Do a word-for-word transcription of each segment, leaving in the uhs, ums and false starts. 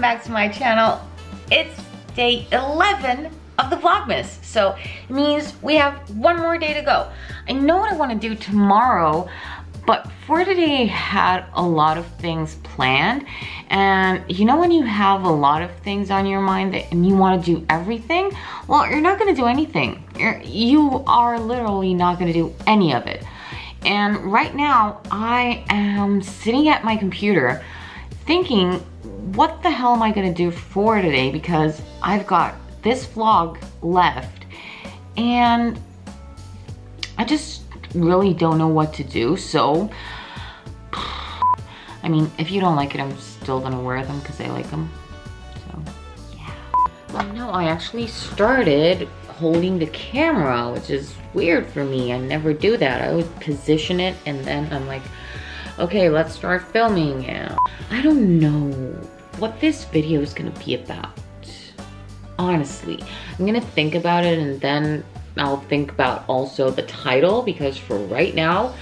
welcome back to my channel. It's day eleven of the Vlogmas, so it means we have one more day to go. I know what I want to do tomorrow, but for today I had a lot of things planned, and you know when you have a lot of things on your mind that, and you want to do everything? Well, you're not going to do anything. You're, you are literally not going to do any of it. And right now I am sitting at my computer thinking, what the hell am I gonna do for today, because I've got this vlog left and I just really don't know what to do. So I mean, if you don't like it, I'm still gonna wear them because I like them. So yeah. Well, no, I actually started holding the camera, which is weird for me. I never do that. I always position it and then I'm like, okay, let's start filming now. I don't know what this video is gonna be about. Honestly, I'm gonna think about it and then I'll think about also the title, because for right now,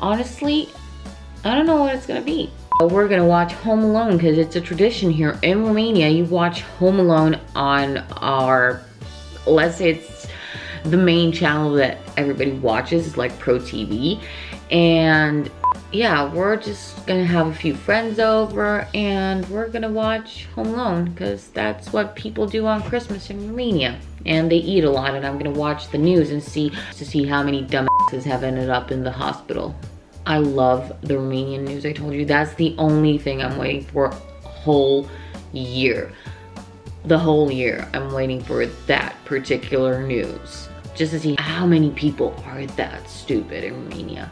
honestly, I don't know what it's gonna be. We're gonna watch Home Alone because it's a tradition here in Romania. You watch Home Alone on our, let's say it's the main channel that everybody watches, like Pro T V. And yeah, we're just gonna have a few friends over and we're gonna watch Home Alone because that's what people do on Christmas in Romania, and they eat a lot. And I'm gonna watch the news and see to see how many dumbasses have ended up in the hospital. I love the Romanian news. I told you, that's the only thing I'm waiting for whole year. The whole year I'm waiting for that particular news, just to see how many people are that stupid in Romania.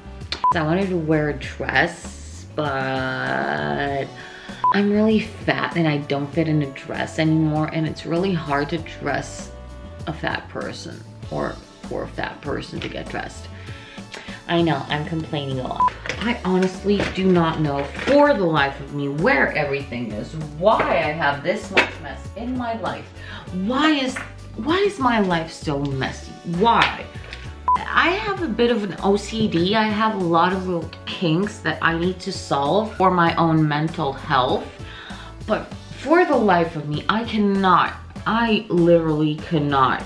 I wanted to wear a dress, but I'm really fat and I don't fit in a dress anymore, and it's really hard to dress a fat person, or for a fat person to get dressed. I know, I'm complaining a lot. I honestly do not know for the life of me where everything is, why I have this much mess in my life. Why is, why is my life so messy? Why? I have a bit of an O C D. I have a lot of little kinks that I need to solve for my own mental health. But for the life of me, I cannot, I literally cannot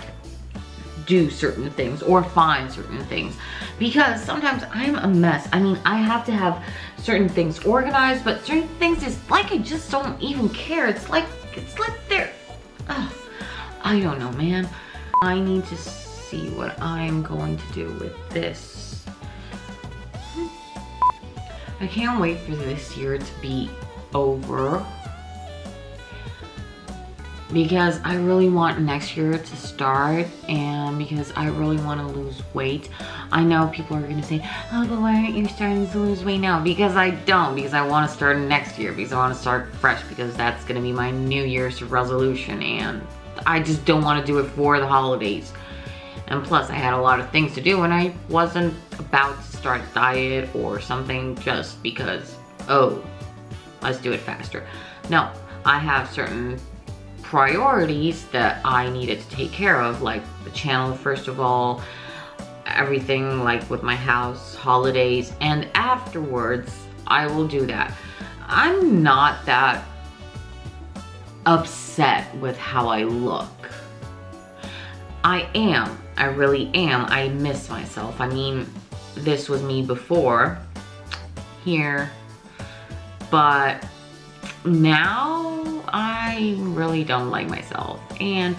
do certain things or find certain things, because sometimes I'm a mess. I mean, I have to have certain things organized, but certain things is like I just don't even care. It's like, it's like they're, oh, I don't know, man. I need to see what I'm going to do with this. I can't wait for this year to be over, because I really want next year to start, and because I really want to lose weight. I know people are gonna say, oh, but why aren't you starting to lose weight now? Because I don't, because I want to start next year, because I want to start fresh, because that's gonna be my New Year's resolution, and I just don't want to do it for the holidays. And plus, I had a lot of things to do and I wasn't about to start a diet or something just because, oh, let's do it faster. No, I have certain priorities that I needed to take care of, like the channel first of all, everything like with my house, holidays, and afterwards I will do that. I'm not that upset with how I look. I am. I really am. I miss myself. I mean, this was me before here, but now I really don't like myself. And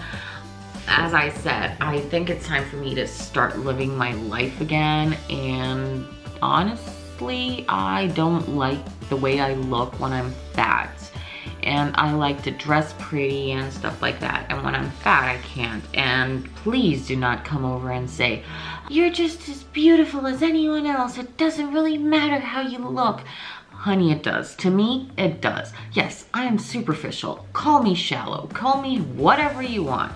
as I said, I think it's time for me to start living my life again. And honestly, I don't like the way I look when I'm fat. And I like to dress pretty and stuff like that, and when I'm fat I can't. And please do not come over and say, you're just as beautiful as anyone else, it doesn't really matter how you look. Honey, it does. To me, it does. Yes, I am superficial. Call me shallow, call me whatever you want,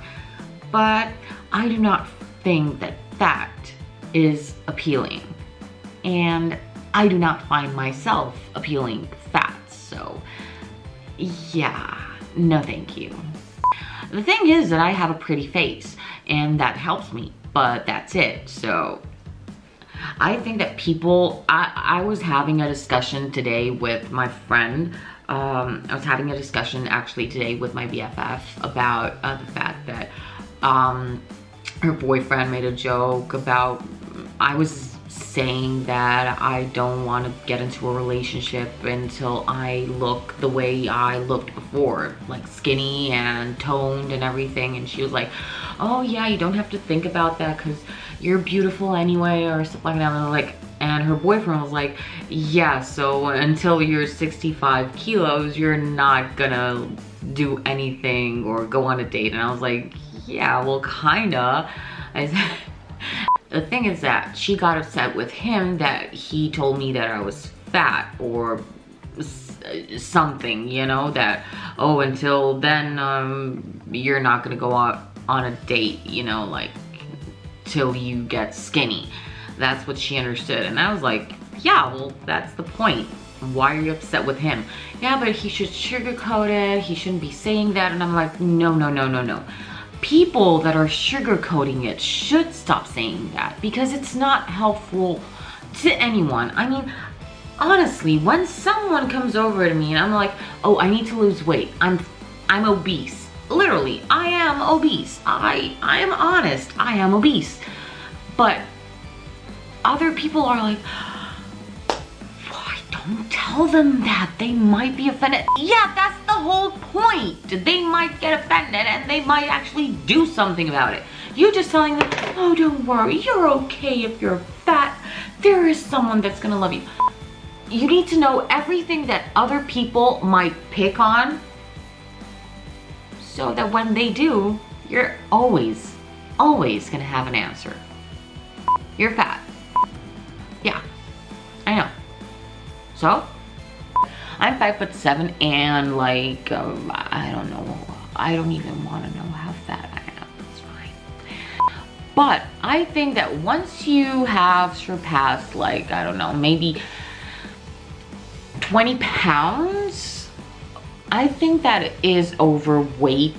but I do not think that that is appealing, and I do not find myself appealing fat. So yeah, no thank you. The thing is that I have a pretty face and that helps me, but that's it. So I think that people, I, I was having a discussion today with my friend um, I was having a discussion actually today with my B F F about uh, the fact that um, her boyfriend made a joke about, I was saying that I don't want to get into a relationship until I look the way I looked before, like skinny and toned and everything. And she was like, oh yeah, you don't have to think about that because you're beautiful anyway, or stuff like that. And I'm like, and her boyfriend was like, yeah, so until you're sixty-five kilos, you're not gonna do anything or go on a date. And I was like, yeah, well, kinda. I said, the thing is that she got upset with him that he told me that I was fat or something, you know, that, oh, until then, um, you're not gonna go out on a date, you know, like, till you get skinny. That's what she understood. And I was like, yeah, well, that's the point. Why are you upset with him? Yeah, but he should sugarcoat it. He shouldn't be saying that. And I'm like, no, no, no, no, no. People that are sugarcoating it should stop saying that, because it's not helpful to anyone. I mean, honestly, when someone comes over to me and I'm like, oh, I need to lose weight, I'm I'm obese. Literally, I am obese. I I am honest, I am obese. But other people are like, why don't tell them that? They might be offended. Yeah, that's the whole point. They might get offended and they might actually do something about it. You just telling them, oh, don't worry, you're okay if you're fat. There is someone that's gonna love you. You need to know everything that other people might pick on so that when they do, you're always, always gonna have an answer. You're fat. Yeah, I know. So, I'm five foot seven and like, um, I don't know. I don't even want to know how fat I am. It's fine. But I think that once you have surpassed like, I don't know, maybe twenty pounds, I think that it is overweight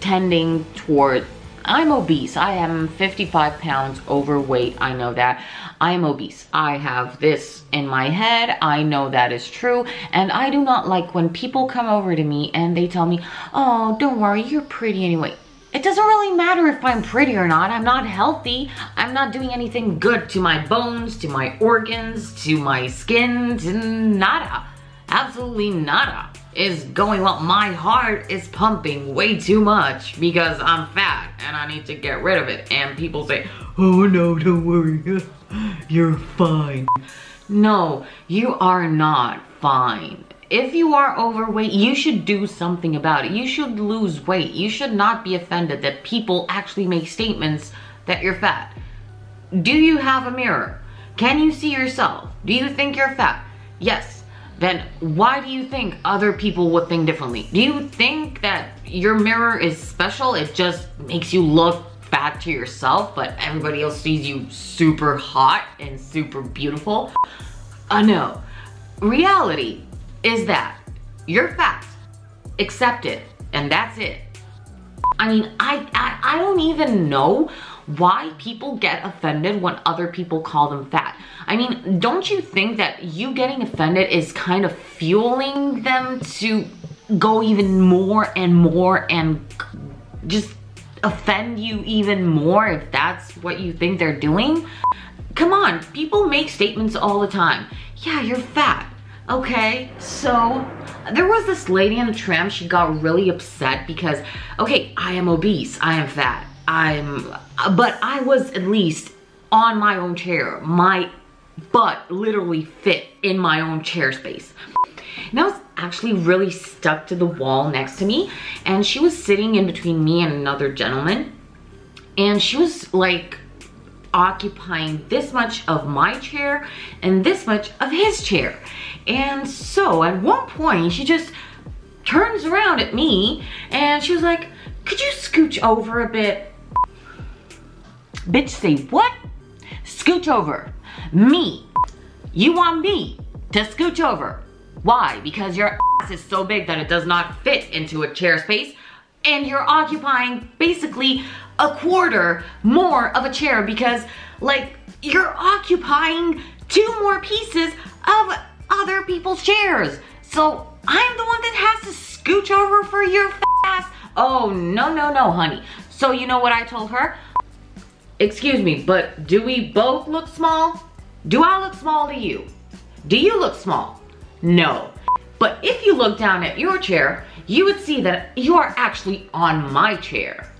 tending toward, I'm obese. I am fifty-five pounds overweight. I know that. I'm obese. I have this in my head. I know that is true. And I do not like when people come over to me and they tell me, oh, don't worry, you're pretty anyway. It doesn't really matter if I'm pretty or not. I'm not healthy. I'm not doing anything good to my bones, to my organs, to my skin, to nada. Absolutely nada is going well. My heart is pumping way too much because I'm fat and I need to get rid of it. And people say, oh no, don't worry, you're fine. No, you are not fine. If you are overweight, you should do something about it. You should lose weight. You should not be offended that people actually make statements that you're fat. Do you have a mirror? Can you see yourself? Do you think you're fat? Yes. Then why do you think other people would think differently? Do you think that your mirror is special? It just makes you look fat to yourself, but everybody else sees you super hot and super beautiful? Uh, no. Reality is that you're fat. Accept it, and that's it. I mean, I, I, I don't even know why people get offended when other people call them fat. I mean, don't you think that you getting offended is kind of fueling them to go even more and more and just offend you even more if that's what you think they're doing? Come on, people make statements all the time. Yeah, you're fat. Okay, so there was this lady in the tram, she got really upset because, okay, I am obese, I am fat. I'm, but I was at least on my own chair. My butt literally fit in my own chair space. And I was actually really stuck to the wall next to me. And she was sitting in between me and another gentleman. And she was like occupying this much of my chair and this much of his chair. And so at one point she just turns around at me and she was like, could you scooch over a bit? Bitch, say what? Scooch over. Me. You want me to scooch over. Why? Because your ass is so big that it does not fit into a chair space and you're occupying basically a quarter more of a chair because, like, you're occupying two more pieces of other people's chairs. So I'm the one that has to scooch over for your ass. Oh, no, no, no, honey. So you know what I told her? Excuse me, but do we both look small? Do I look small to you? Do you look small? No. But if you look down at your chair, you would see that you are actually on my chair.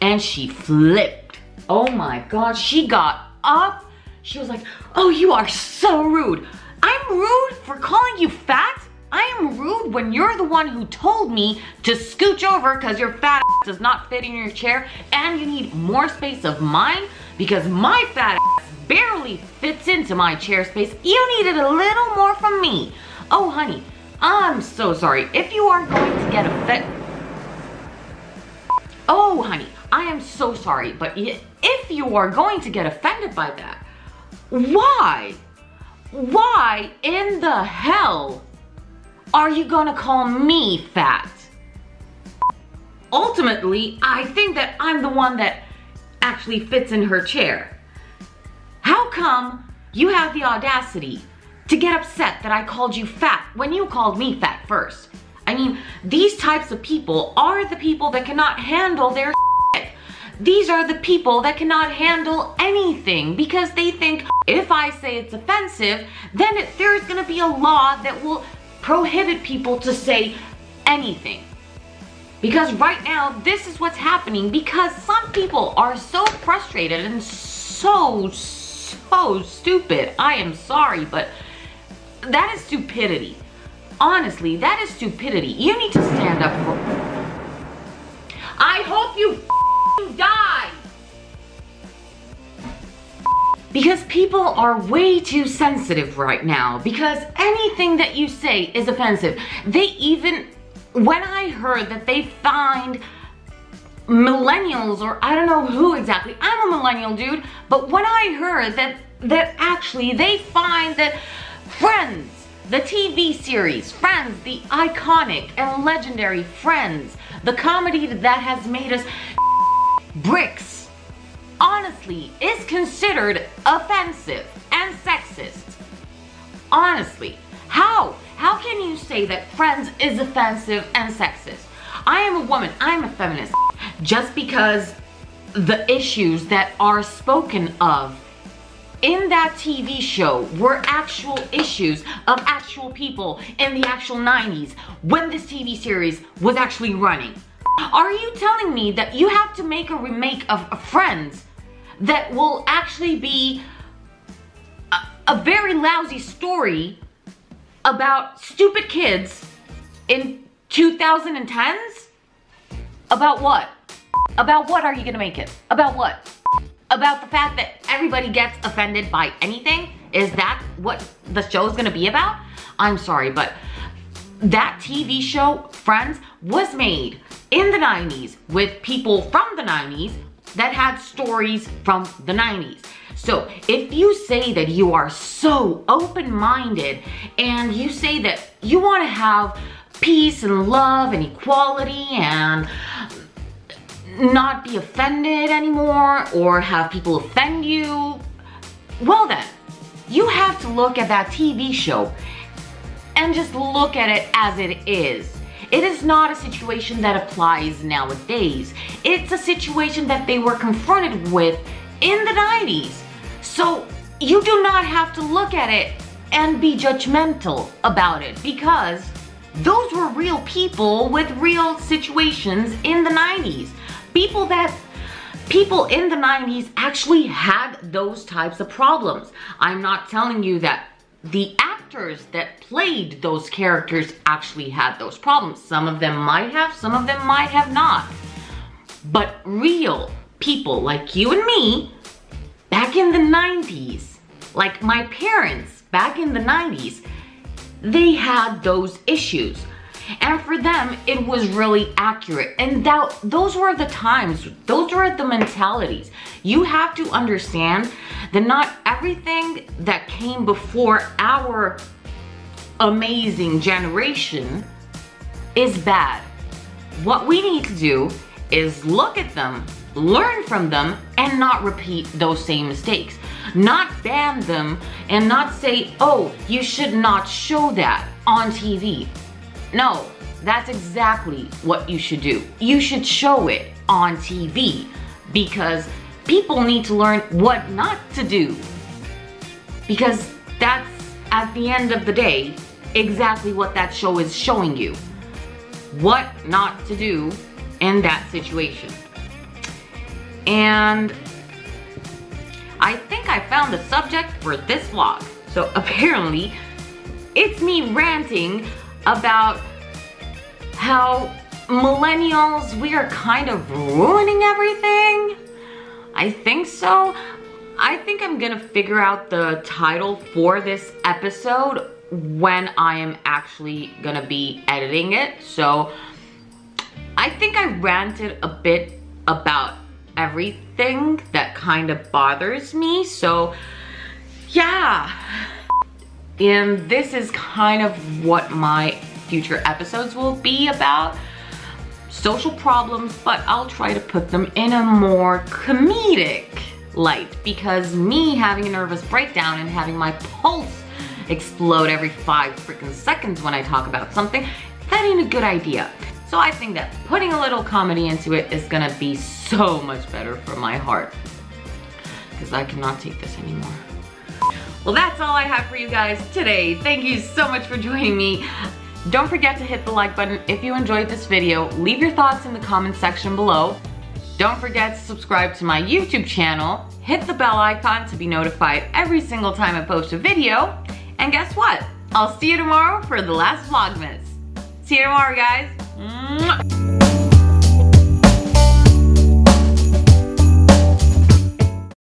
And she flipped. Oh my God, she got up. She was like, oh, you are so rude. I'm rude for calling you fat? I am rude when you're the one who told me to scooch over because your fat ass does not fit in your chair and you need more space of mine because my fat ass barely fits into my chair space. You needed a little more from me. Oh, honey, I'm so sorry. If you are going to get offended... Oh, honey, I am so sorry, but if you are going to get offended by that, why? Why in the hell are you gonna call me fat? Ultimately, I think that I'm the one that actually fits in her chair. How come you have the audacity to get upset that I called you fat when you called me fat first? I mean, these types of people are the people that cannot handle their shit. These are the people that cannot handle anything because they think if I say it's offensive, then it, there's gonna be a law that will prohibit people to say anything. Because right now, this is what's happening because some people are so frustrated and so, so stupid. I am sorry, but that is stupidity. Honestly, that is stupidity. You need to stand up for... I hope you f***ing die! Because people are way too sensitive right now because anything that you say is offensive. They even, when I heard that they fined millennials or I don't know who exactly, I'm a millennial dude, but when I heard that, that actually they find that Friends, the T V series, Friends, the iconic and legendary Friends, the comedy that has made us bricks, honestly, is considered offensive and sexist. Honestly, how? How can you say that Friends is offensive and sexist? I am a woman, I'm a feminist. Just because the issues that are spoken of in that T V show were actual issues of actual people in the actual nineties when this T V series was actually running. Are you telling me that you have to make a remake of Friends that will actually be a, a very lousy story about stupid kids in two thousand tens? About what? About what are you gonna make it? About what? About the fact that everybody gets offended by anything? Is that what the show's gonna be about? I'm sorry, but that T V show, Friends, was made in the nineties with people from the nineties that had stories from the nineties. So if you say that you are so open-minded and you say that you want to have peace and love and equality and not be offended anymore or have people offend you, well then, you have to look at that T V show and just look at it as it is. It is not a situation that applies nowadays. It's a situation that they were confronted with in the nineties. So you do not have to look at it and be judgmental about it because those were real people with real situations in the nineties. People that, people in the nineties actually had those types of problems. I'm not telling you that the actors that played those characters actually had those problems. Some of them might have, some of them might have not. But real people like you and me, back in the nineties, like my parents back in the nineties, they had those issues. And for them, it was really accurate. And that, those were the times, those were the mentalities. You have to understand that not everything that came before our amazing generation is bad. What we need to do is look at them learn from them and not repeat those same mistakes. Not ban them and not say, oh, you should not show that on T V. No, that's exactly what you should do. You should show it on T V because people need to learn what not to do. Because that's, at the end of the day, exactly what that show is showing you. What not to do in that situation. And I think I found the subject for this vlog. So apparently, it's me ranting about how millennials, we are kind of ruining everything. I think so. I think I'm gonna figure out the title for this episode when I am actually gonna be editing it. So I think I ranted a bit about everything that kind of bothers me. So yeah. And this is kind of what my future episodes will be about. Social problems, but I'll try to put them in a more comedic light, because me having a nervous breakdown and having my pulse explode every five freaking seconds when I talk about something, that ain't a good idea. So I think that putting a little comedy into it is gonna be so much better for my heart, because I cannot take this anymore. Well, that's all I have for you guys today. Thank you so much for joining me. Don't forget to hit the like button if you enjoyed this video. Leave your thoughts in the comment section below. Don't forget to subscribe to my YouTube channel. Hit the bell icon to be notified every single time I post a video. And guess what? I'll see you tomorrow for the last Vlogmas. See you tomorrow, guys. Mwah.